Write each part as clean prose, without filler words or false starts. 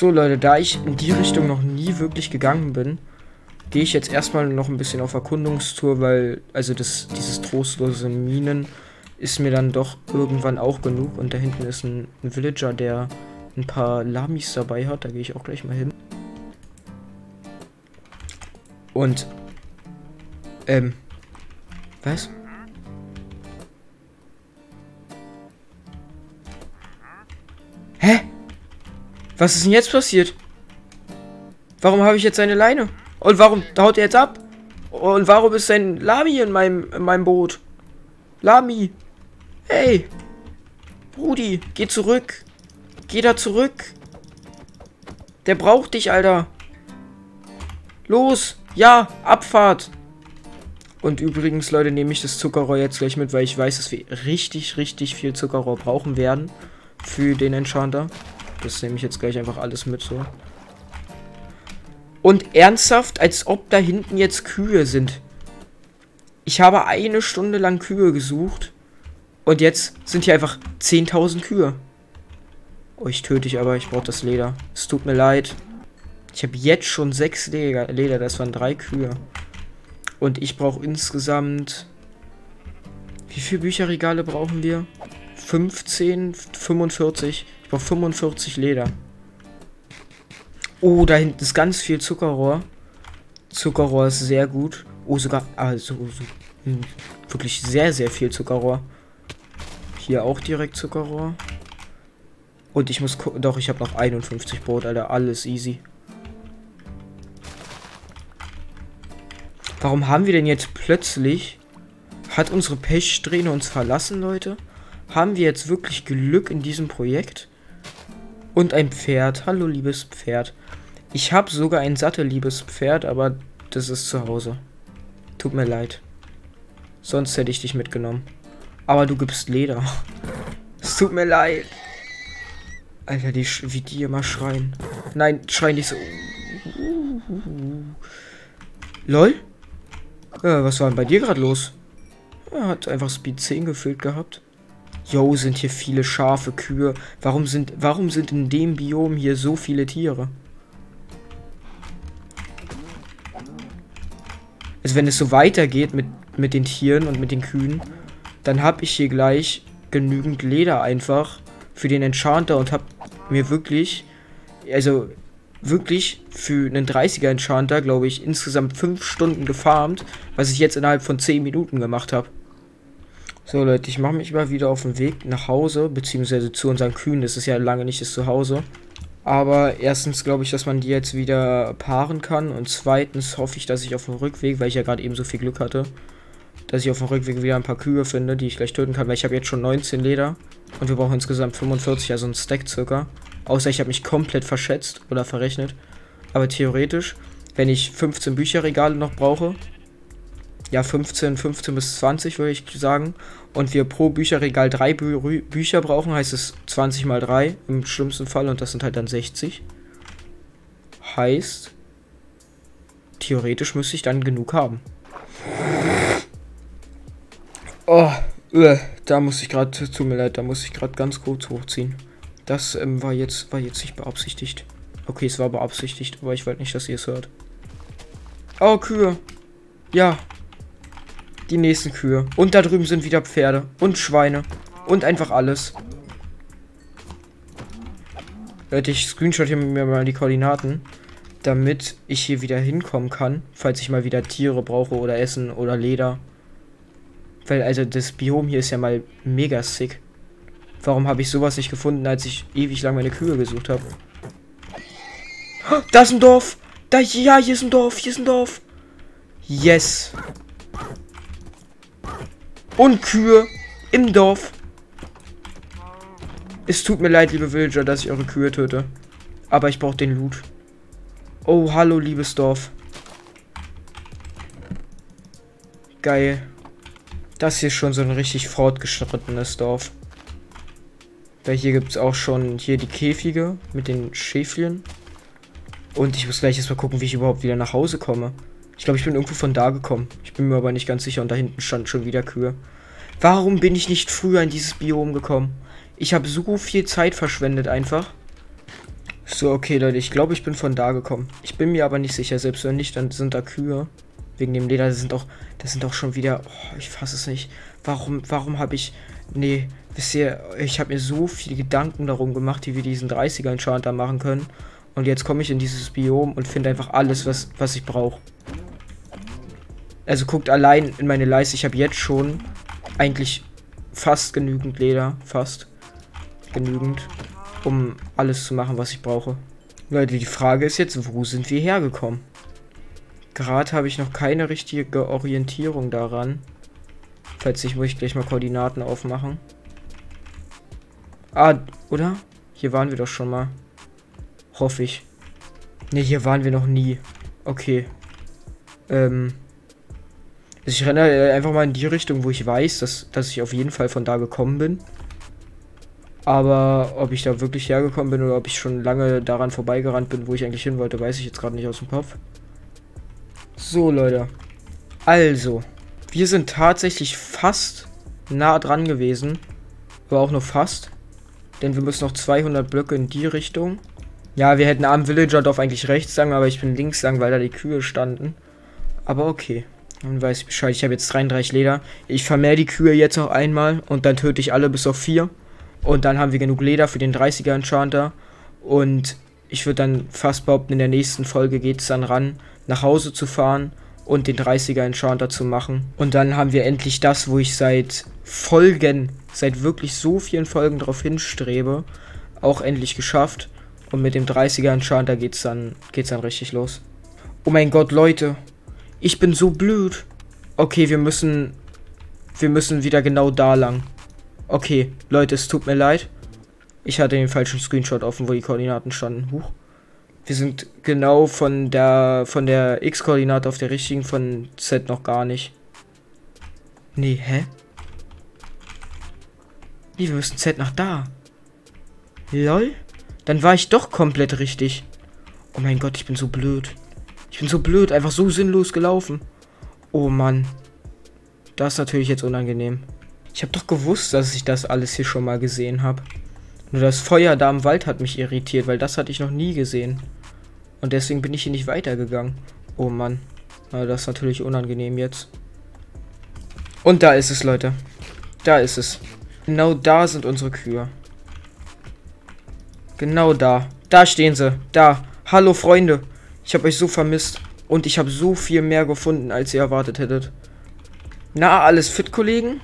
So Leute, da ich in die Richtung noch nie wirklich gegangen bin, gehe ich jetzt erstmal noch ein bisschen auf Erkundungstour, weil also dieses trostlose Minen ist mir dann doch irgendwann auch genug. Und da hinten ist ein Villager, der ein paar Lamis dabei hat. Da gehe ich auch gleich mal hin. Und was? Hä? Was ist denn jetzt passiert? Warum habe ich jetzt seine Leine? Und warum haut er jetzt ab? Und warum ist sein Lami in meinem Boot? Lami! Hey! Brudi, geh zurück! Geh da zurück! Der braucht dich, Alter! Los! Ja! Abfahrt! Und übrigens, Leute, nehme ich das Zuckerrohr jetzt gleich mit, weil ich weiß, dass wir richtig, richtig viel Zuckerrohr brauchen werden für den Enchanter. Das nehme ich jetzt gleich einfach alles mit, so. Und ernsthaft, als ob da hinten jetzt Kühe sind. Ich habe eine Stunde lang Kühe gesucht. Und jetzt sind hier einfach 10.000 Kühe. Oh, ich töte dich, aber ich brauche das Leder. Es tut mir leid. Ich habe jetzt schon 6 Leder. Das waren 3 Kühe. Und ich brauche insgesamt... Wie viele Bücherregale brauchen wir? 15, 45. Ich brauche 45 Leder. Oh, da hinten ist ganz viel Zuckerrohr. Zuckerrohr ist sehr gut. Oh, sogar... Also, wirklich sehr, sehr viel Zuckerrohr. Hier auch direkt Zuckerrohr. Und ich muss gucken... Doch, ich habe noch 51 Brot, Alter. Alles easy. Warum haben wir denn jetzt plötzlich... Hat unsere Pechsträhne uns verlassen, Leute? Haben wir jetzt wirklich Glück in diesem Projekt? Und ein Pferd. Hallo, liebes Pferd. Ich habe sogar ein Sattel, liebes Pferd, aber das ist zu Hause. Tut mir leid. Sonst hätte ich dich mitgenommen. Aber du gibst Leder. Es tut mir leid. Alter, wie die immer schreien. Nein, schreien nicht so. Lol? Was war denn bei dir gerade los? Er hat einfach Speed 10 gefüllt gehabt. Jo, sind hier viele Schafe, Kühe. Warum sind in dem Biom hier so viele Tiere? Also wenn es so weitergeht mit den Tieren und mit den Kühen, dann habe ich hier gleich genügend Leder einfach für den Enchanter und habe mir wirklich, also wirklich für einen 30er Enchanter, glaube ich, insgesamt 5 Stunden gefarmt, was ich jetzt innerhalb von 10 Minuten gemacht habe. So Leute, ich mache mich mal wieder auf den Weg nach Hause, beziehungsweise zu unseren Kühen, das ist ja lange nicht das Zuhause. Aber erstens glaube ich, dass man die jetzt wieder paaren kann und zweitens hoffe ich, dass ich auf dem Rückweg, weil ich ja gerade eben so viel Glück hatte, dass ich auf dem Rückweg wieder ein paar Kühe finde, die ich gleich töten kann, weil ich habe jetzt schon 19 Leder und wir brauchen insgesamt 45, also einen Stack circa. Außer ich habe mich komplett verschätzt oder verrechnet, aber theoretisch, wenn ich 15 Bücherregale noch brauche... Ja, 15 bis 20 würde ich sagen. Und wir pro Bücherregal 3 Bücher brauchen, heißt es 20 mal 3 im schlimmsten Fall. Und das sind halt dann 60. Heißt, theoretisch müsste ich dann genug haben. Oh, da muss ich gerade, tut mir leid, da muss ich gerade ganz kurz hochziehen. Das war jetzt nicht beabsichtigt. Okay, es war beabsichtigt, aber ich wollte nicht, dass ihr es hört. Oh, Kühe. Ja. Die nächsten Kühe. Und da drüben sind wieder Pferde. Und Schweine. Und einfach alles. Leute, ich screenshotte mir mal die Koordinaten. Damit ich hier wieder hinkommen kann. Falls ich mal wieder Tiere brauche oder Essen oder Leder. Weil also das Biom hier ist ja mal mega sick. Warum habe ich sowas nicht gefunden, als ich ewig lang meine Kühe gesucht habe? Da ist ein Dorf. Da, ja, hier ist ein Dorf. Hier ist ein Dorf. Yes. Und Kühe im Dorf. Es tut mir leid, liebe Villager, dass ich eure Kühe töte. Aber ich brauche den Loot. Oh, hallo, liebes Dorf. Geil. Das hier ist schon so ein richtig fortgeschrittenes Dorf. Weil hier gibt es auch schon hier die Käfige mit den Schäfchen. Und ich muss gleich erstmal gucken, wie ich überhaupt wieder nach Hause komme. Ich glaube, ich bin irgendwo von da gekommen. Ich bin mir aber nicht ganz sicher. Und da hinten stand schon wieder Kühe. Warum bin ich nicht früher in dieses Biom gekommen? Ich habe so viel Zeit verschwendet einfach. So, okay, Leute, ich glaube, ich bin von da gekommen. Ich bin mir aber nicht sicher, selbst wenn nicht, dann sind da Kühe. Wegen dem Leder, das sind auch schon wieder... Oh, ich fasse es nicht. Warum habe ich... Nee, wisst ihr, ich habe mir so viele Gedanken darum gemacht, wie wir diesen 30er-Enchanter machen können. Und jetzt komme ich in dieses Biom und finde einfach alles, was ich brauche. Also guckt allein in meine Leiste. Ich habe jetzt schon eigentlich fast genügend Leder. Fast genügend, um alles zu machen, was ich brauche. Leute, die Frage ist jetzt, wo sind wir hergekommen? Gerade habe ich noch keine richtige Orientierung daran. Falls nicht, muss ich gleich mal Koordinaten aufmachen. Ah, oder? Hier waren wir doch schon mal. Hoffe ich. Ne, hier waren wir noch nie. Okay. Also ich renne einfach mal in die Richtung, wo ich weiß, dass ich auf jeden Fall von da gekommen bin. Aber ob ich da wirklich hergekommen bin oder ob ich schon lange daran vorbeigerannt bin, wo ich eigentlich hin wollte, weiß ich jetzt gerade nicht aus dem Kopf. So, Leute. Also, wir sind tatsächlich fast nah dran gewesen. Aber auch nur fast. Denn wir müssen noch 200 Blöcke in die Richtung. Ja, wir hätten am Villagerdorf eigentlich rechts lang, aber ich bin links lang, weil da die Kühe standen. Aber okay, dann weiß ich Bescheid. Ich habe jetzt 33 Leder. Ich vermehre die Kühe jetzt noch einmal und dann töte ich alle bis auf 4. Und dann haben wir genug Leder für den 30er Enchanter. Und ich würde dann fast behaupten, in der nächsten Folge geht es dann ran, nach Hause zu fahren und den 30er Enchanter zu machen. Und dann haben wir endlich das, wo ich seit Folgen, seit wirklich so vielen Folgen drauf hinstrebe, auch endlich geschafft. Und mit dem 30er Enchanter geht's dann richtig los. Oh mein Gott, Leute. Ich bin so blöd. Okay, wir müssen wieder genau da lang. Okay, Leute, es tut mir leid. Ich hatte den falschen Screenshot offen, wo die Koordinaten standen. Huch. Wir sind genau von der X-Koordinate auf der richtigen, von Z noch gar nicht. Nee, hä? Nee, wir müssen Z nach da. Lol. Dann war ich doch komplett richtig. Oh mein Gott, ich bin so blöd. Ich bin so blöd, einfach so sinnlos gelaufen. Oh Mann. Das ist natürlich jetzt unangenehm. Ich habe doch gewusst, dass ich das alles hier schon mal gesehen habe. Nur das Feuer da im Wald hat mich irritiert, weil das hatte ich noch nie gesehen. Und deswegen bin ich hier nicht weitergegangen. Oh Mann. Das ist natürlich unangenehm jetzt. Und da ist es, Leute. Da ist es. Genau da sind unsere Kühe. Genau da. Da stehen sie. Da. Hallo, Freunde. Ich habe euch so vermisst. Und ich habe so viel mehr gefunden, als ihr erwartet hättet. Na, alles fit, Kollegen?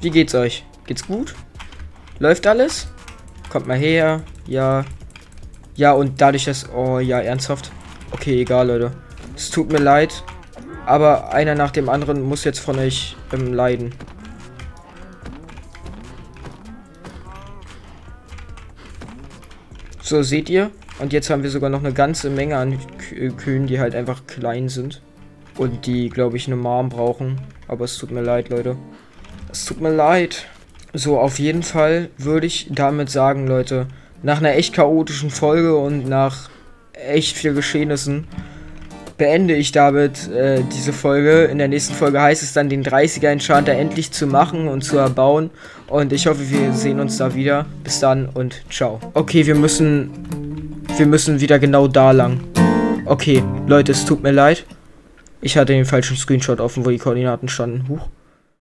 Wie geht's euch? Geht's gut? Läuft alles? Kommt mal her. Ja. Ja, und dadurch, dass... Oh, ja, ernsthaft. Okay, egal, Leute. Es tut mir leid. Aber einer nach dem anderen muss jetzt von euch leiden. So, seht ihr? Und jetzt haben wir sogar noch eine ganze Menge an Kühen, die halt einfach klein sind. Und die, glaube ich, eine Mom brauchen. Aber es tut mir leid, Leute. Es tut mir leid. So, auf jeden Fall würde ich damit sagen, Leute, nach einer echt chaotischen Folge und nach echt viel Geschehnissen beende ich damit diese Folge. In der nächsten Folge heißt es dann, den 30er Enchanter endlich zu machen und zu erbauen. Und ich hoffe, wir sehen uns da wieder. Bis dann und ciao. Okay, wir müssen wieder genau da lang. Okay, Leute, es tut mir leid. Ich hatte den falschen Screenshot offen, wo die Koordinaten standen. Huch.